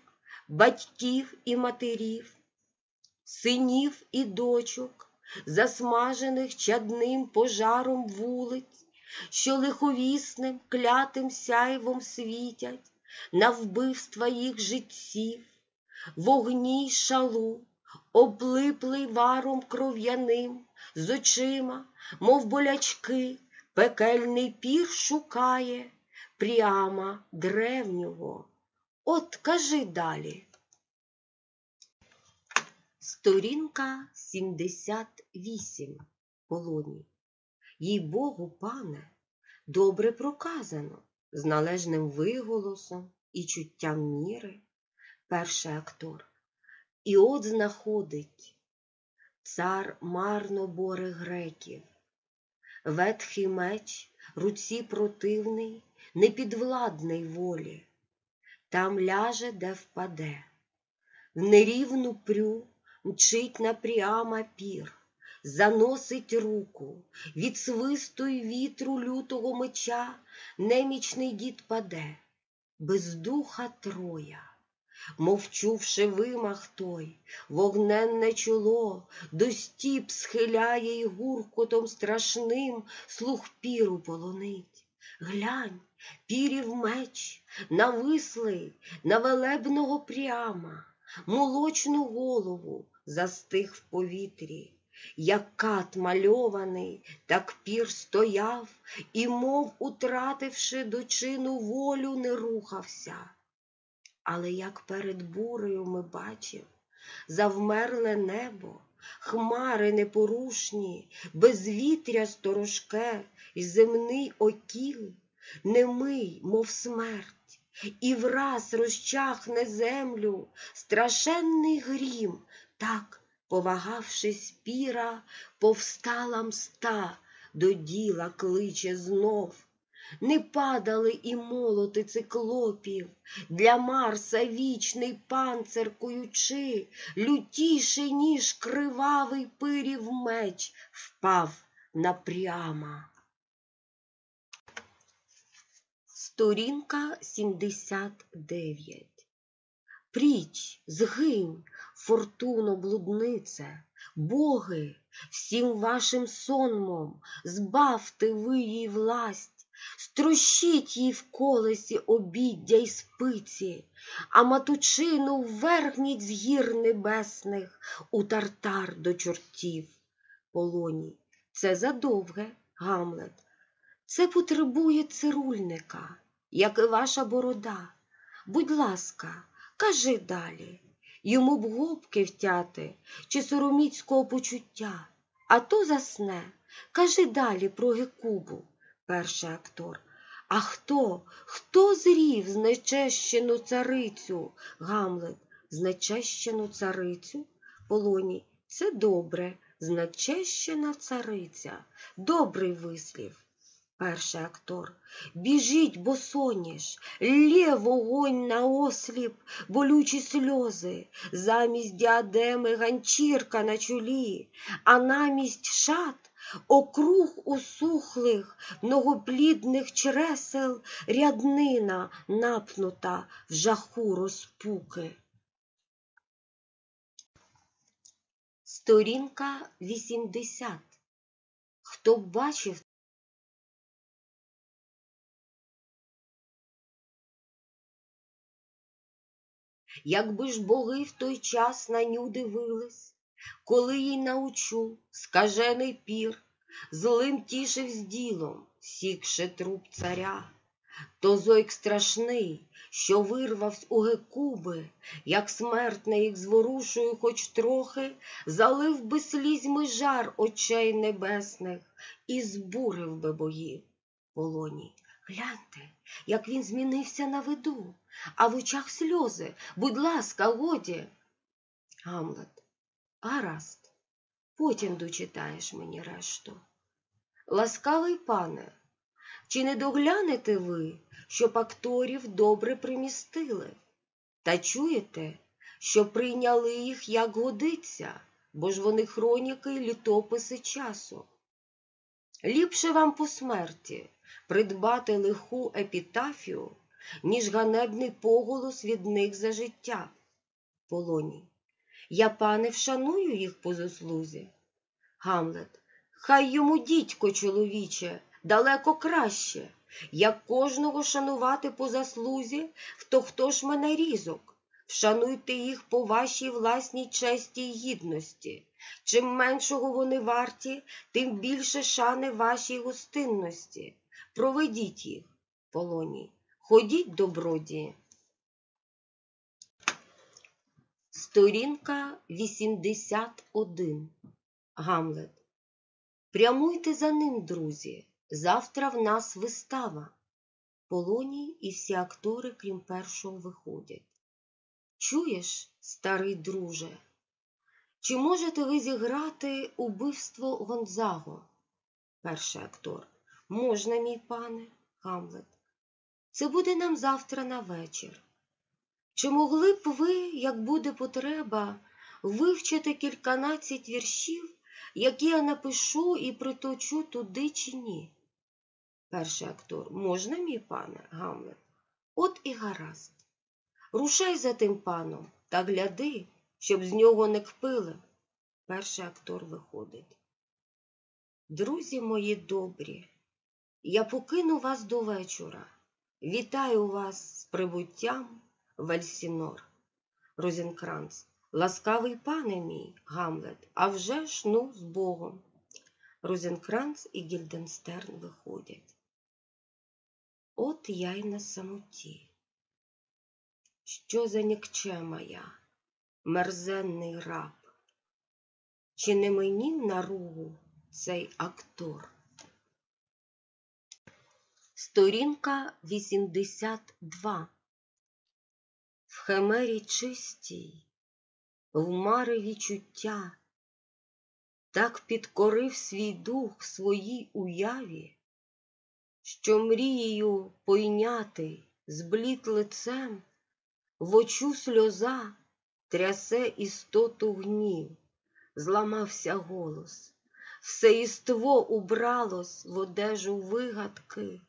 батьків і матерів, синів і дочок, засмажених чадним пожаром вулиць, що лиховісним клятим сяйвом світять на вбивства їх житців, вогні й шалу, облиплий варом кров'яним, з очима, мов болячки, пекельний пір шукає Пріама древнього. От кажи далі. Сторінка сімдесят вісім. Полоній. Їй-богу, пане, добре проказано, з належним виголосом і чуттям міри. Перший актор. І от знаходить. Цар марно боре греків. Ветхий меч, руці противний, непідвладний волі. Там ляже, де впаде. В нерівну прю мчить на Пріама пір, заносить руку, від свисту й вітру лютого меча немічний дід паде, без духа Троя. Мовчувши вимах той, вогненне чоло до стіп схиляє й гуркотом страшним слух піру полонить. Глянь, пірів меч, навислий на велебного Пріама, молочну голову застиг в повітрі. Як кат мальований, так пір стояв і, мов утративши дочину волю, не рухався. Але як перед бурею ми бачив, завмерле небо, хмари непорушні, безвітря сторожке й земний окіл, немий, мов смерть, і враз розчахне землю страшенний грім, так, повагавшись піра, повстала мста, до діла кличе знов. Не падали і молоти циклопів, для Марса вічний панцир куючи, лютіший, ніж кривавий пирів меч, впав на Пріама. Сторінка сімдесят дев'ять. Пріч, згинь, фортуно блуднице, боги, всім вашим сонмом, збавте ви її власть, строщіть їй в колесі обіддя й спиці, а матучину ввергніть з гір небесних у тартар до чортів. Полоній. Це задовге, Гамлет. Це потребує цирульника, як і ваша борода. Будь ласка, кажи далі. Йому б губки втяти чи сороміцького почуття, а то засне. Кажи далі про Гекубу. Перший актор. А хто, хто зрів знечещену царицю? Гамлет. Знечещену царицю? Полоній. Це добре. Знечещена цариця. Добрий вислів. Перший актор. Біжіть, босоніж, лє вогонь на осліп, болючі сльози, замість діадеми ганчірка на чолі, а намість шат округ усухлих, многоплідних чресел, ряднина напнута в жаху розпуки. Сторінка вісімдесят. Хто б бачив якби ж боги в той час на ню дивились, коли їй научу, скажений пір, злим тішив з ділом, сікше труп царя. То зойк страшний, що вирвавсь у Гекуби, як смертне їх зворушую хоч трохи, залив би слізьми жар очей небесних і збурив би богів. Полоній, гляньте, як він змінився на виду, а в очах сльози, будь ласка, годі. Гамлет, гаразд, потім дочитаєш мені решту. Ласкавий пане, чи не доглянете ви, щоб акторів добре примістили? Та чуєте, що прийняли їх як годиться, бо ж вони хроніки й літописи часу. Ліпше вам по смерті придбати лиху епітафію, ніж ганебний поголос від них за життя. Полоній, я, пане, вшаную їх по заслузі. Гамлет, хай йому, дідько чоловіче, далеко краще, як кожного шанувати по заслузі, хто хто ж мене різок. Вшануйте їх по вашій власній честі й гідності. Чим меншого вони варті, тим більше шани вашій гостинності. Проведіть їх. Полоній, ходіть, добродії. Сторінка вісімдесят один. Гамлет. Прямуйте за ним, друзі. Завтра в нас вистава. Полоній і всі актори, крім першого, виходять. Чуєш, старий друже, чи можете ви зіграти убивство Гонзаго? Перший актор. Можна, мій пане. Гамлет. Це буде нам завтра на вечір. Чи могли б ви, як буде потреба, вивчити кільканадцять віршів, які я напишу і приточу туди чи ні? Перший актор. Можна, мій пане? Гамлет. От і гаразд. Рушай за тим паном та гляди, щоб з нього не кпили. Перший актор виходить. Друзі мої добрі, я покину вас до вечора. Вітаю вас з прибуттям в Ельсінор. Розенкранц. Ласкавий пане мій. Гамлет. А вже ж, ну, з Богом. Розенкранц і Гільденстерн виходять. От я й на самоті. Що за нікчема я, мерзенний раб? Чи не мені на ругу цей актор? Сторінка вісімдесят два. В химері чистій, в мареві чуття, так підкорив свій дух своїй уяві, що мрією пойнятий, зблід лицем, в очу сльоза трясе істоту гнів. Зламався голос, все іство убралось в одежу вигадки.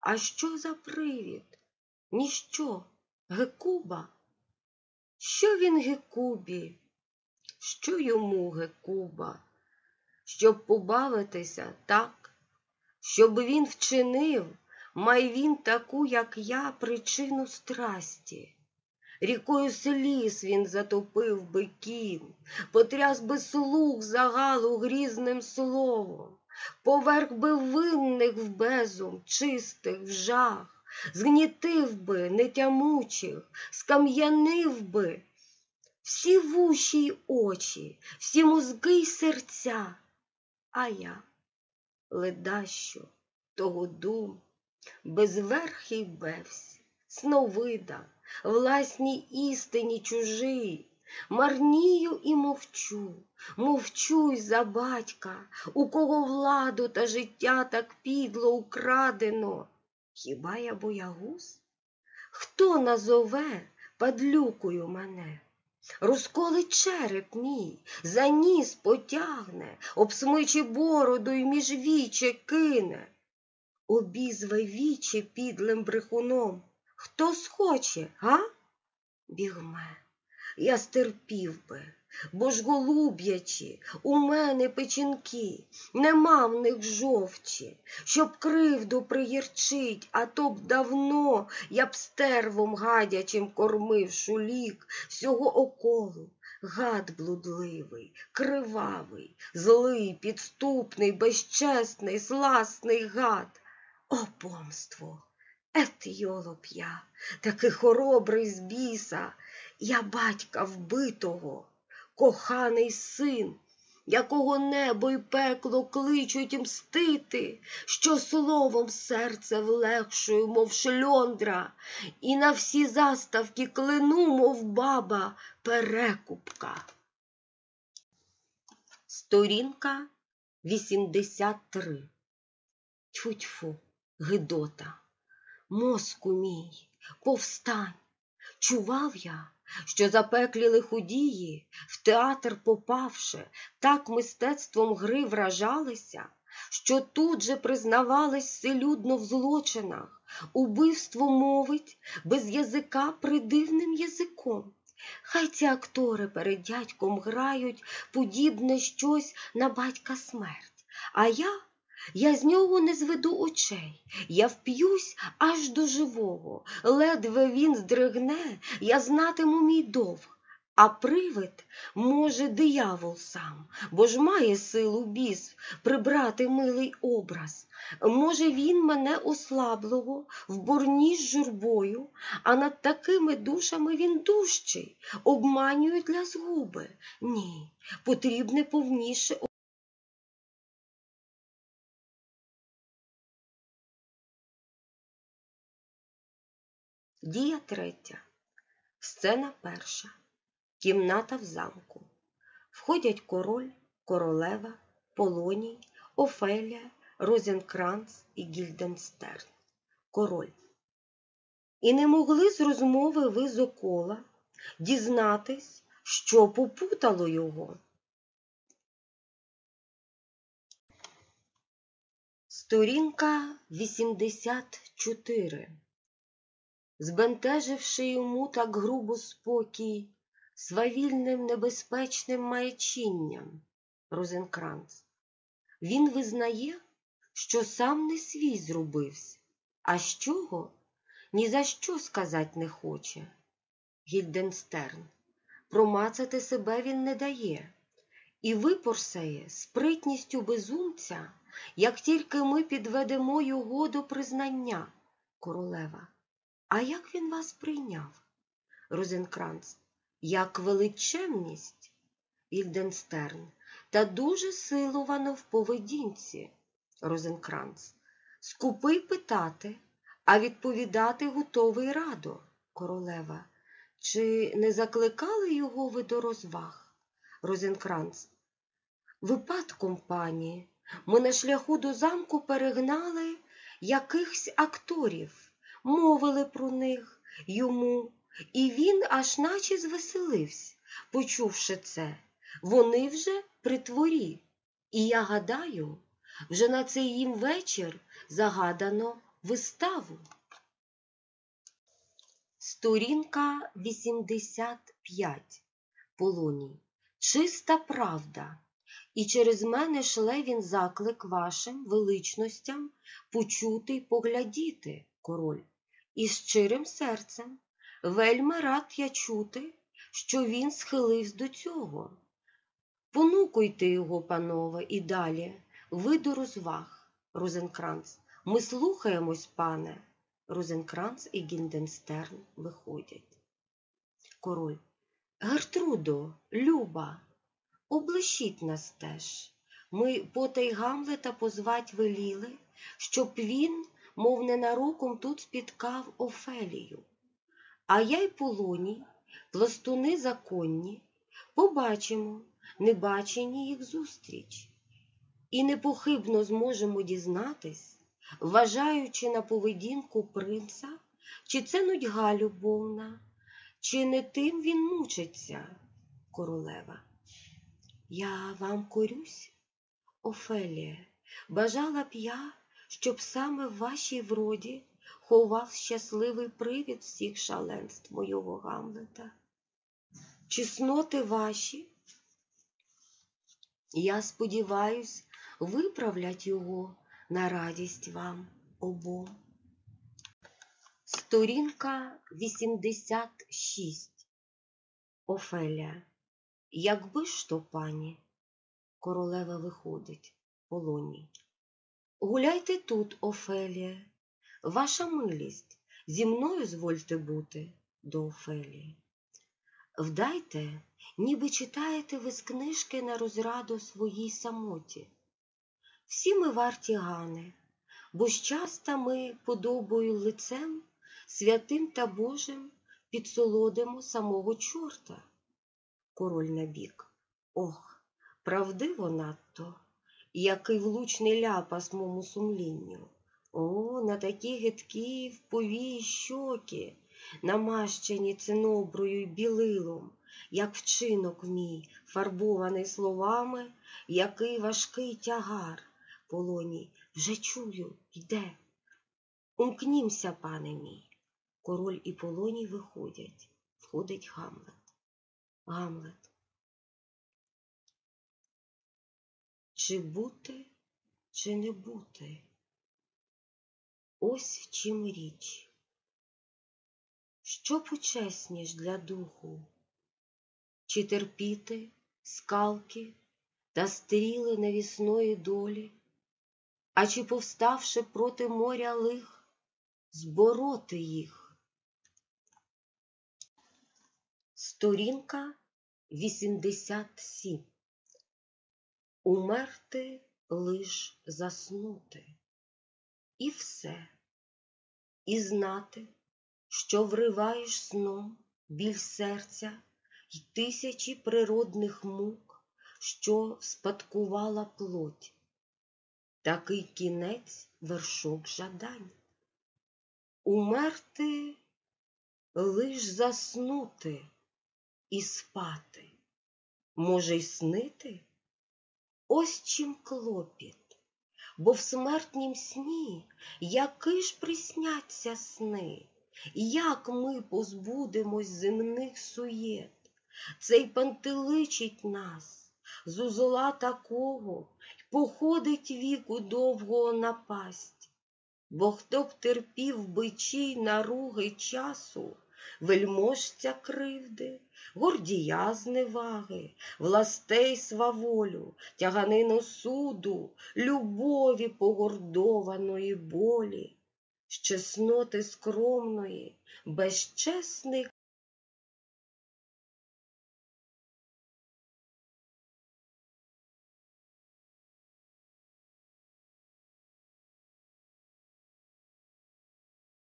А що за привід? Ніщо. Гекуба? Що він Гекубі? Що йому Гекуба? Щоб побавитися так, щоб він вчинив, май він таку, як я, причину страсті. Рікою сліз він затопив би кін, потряс би слух загалу грізним словом, поверг би винних в безум, чистих в жах, згнітив би нетямучих, скам'янив би всі вуші й очі, всі мозги й серця. А я, ледащо, того дум, безверхий бевсь, сновида, власній істині чужий, марнію і мовчу, мовчу й за батька, у кого владу та життя так підло украдено. Хіба я боягуз? Хто назове падлюкою мене? Розколить череп мій, за ніс потягне, обсмиче бороду й між віче кине, обізве віче підлим брехуном. Хто схоче, га? Бігме, я стерпів би, бо ж голуб'ячі у мене печінки, нема в них жовчі, щоб кривду пригірчить, а то б давно я б стервом гадячим кормив шулік всього околу, Гад блудливий, кривавий, злий, підступний, безчесний, зласний гад. О, помство! Ет йолоп я, такий хоробрий з біса, я батька вбитого, коханий син, якого небо й пекло кличуть мстити, що словом серце влегшую, мов шльондра, і на всі заставки клину, мов баба, перекупка. Сторінка вісімдесят три. Тьфу-тьфу, гидота, мозку мій, повстань. Чував я, що запеклі лиходії, в театр попавши, так мистецтвом гри вражалися, що тут же признавались вселюдно в злочинах, убивство мовить без язика придивним язиком. Хай ці актори перед дядьком грають подібне щось на батька смерть, а я... Я з нього не зведу очей, я вп'юсь аж до живого, ледве він здригне, я знатиму мій довг, а привид може диявол сам, бо ж має силу біс прибрати милий образ. Може він мене ослаблого, в борні з журбою, а над такими душами він дужчий, обманює для згуби. Ні, потрібне повніше Дія третя. Сцена перша. Кімната в замку. Входять король, королева, Полоній, Офелія, Розенкранц і Гільденстерн. Король. І не могли з розмови ви з окола дізнатись, що попутало його. Сторінка вісімдесят чотири. Збентеживши йому так грубо спокій свавільним небезпечним маячінням, Розенкранц, він визнає, що сам не свій зробився, а з чого ні за що сказати не хоче. Гільденстерн, промацати себе він не дає і випорсає спритністю безумця, як тільки ми підведемо його до признання. Королева, а як він вас прийняв? Розенкранц, як величемність? Гільденстерн, та дуже силовано в поведінці. Розенкранц, скупий питати, а відповідати готовий радо. Королева, чи не закликали його ви до розваг? Розенкранц, випадком, пані, ми на шляху до замку перегнали якихось акторів. Мовили про них йому, і він аж наче звеселився, почувши це. Вони вже при дворі, і я гадаю, вже на цей їм вечір загадано виставу. Сторінка вісімдесят п'ять. Полоній. Чиста правда. І через мене шле він заклик вашим величностям почути й поглядіти. Король. І щирим серцем, вельми рад я чути, що він схилився до цього. Понукуйте його, панове, і далі, ви до розваг. Розенкранц, ми слухаємось, пане. Розенкранц і Гільденстерн виходять. Король. Гертрудо, люба, облишіть нас теж. Ми потай Гамлета позвать веліли, щоб він... мов ненароком тут спіткав Офелію. А я й Полоній, пластуни законні, побачимо небачені їх зустріч. І непохибно зможемо дізнатись, вважаючи на поведінку принца, чи це нудьга любовна, чи не тим він мучиться. Королева. Я вам корюсь, Офелія, бажала б я, щоб саме в вашій вроді ховав щасливий привід всіх шаленств мого Гамлета. Чесноти ваші, я сподіваюсь, виправлять його на радість вам обом. Сторінка вісімдесят шість. Офелія. Якби ж то, пані, королева виходить, Полоній. Гуляйте тут, Офелія, ваша милість, зі мною звольте бути до Офелії. Вдайте, ніби читаєте ви з книжки на розраду своїй самоті. Всі ми варті гани, бо щаста ми подобою лицем, святим та Божим підсолодимо самого чорта. Король набік. Ох, правдиво надто, який влучний ляпас мому сумлінню. О, на такі гидкі вповії щоки, намащені циноброю й білилом, як вчинок мій, фарбований словами, який важкий тягар. Полоній, вже чую, йде. Умкнімся, пане мій. Король і Полоній виходять. Входить Гамлет. Гамлет. Чи бути, чи не бути? Ось в чим річ. Що почесніш для духу? Чи терпіти скалки та стріли навісної долі? А чи, повставши проти моря лих, збороти їх? Сторінка вісімдесят сім. Умерти лиш заснути. І все. І знати, що вриваєш сном біль серця й тисячі природних мук, що спадкувала плоть. Такий кінець вершок жадань. Умерти лиш заснути і спати. Може й снити? Ось чим клопіт, бо в смертнім сні які ж присняться сни, як ми позбудемось земних суєт. Це й пантеличить нас, з узла такого походить віку довгого напасть. Бо хто б терпів бичі наруги часу, вельможця кривди, гордія зневаги, властей сваволю, тяганину суду, любові погордованої болі, з чесноти скромної, безчесний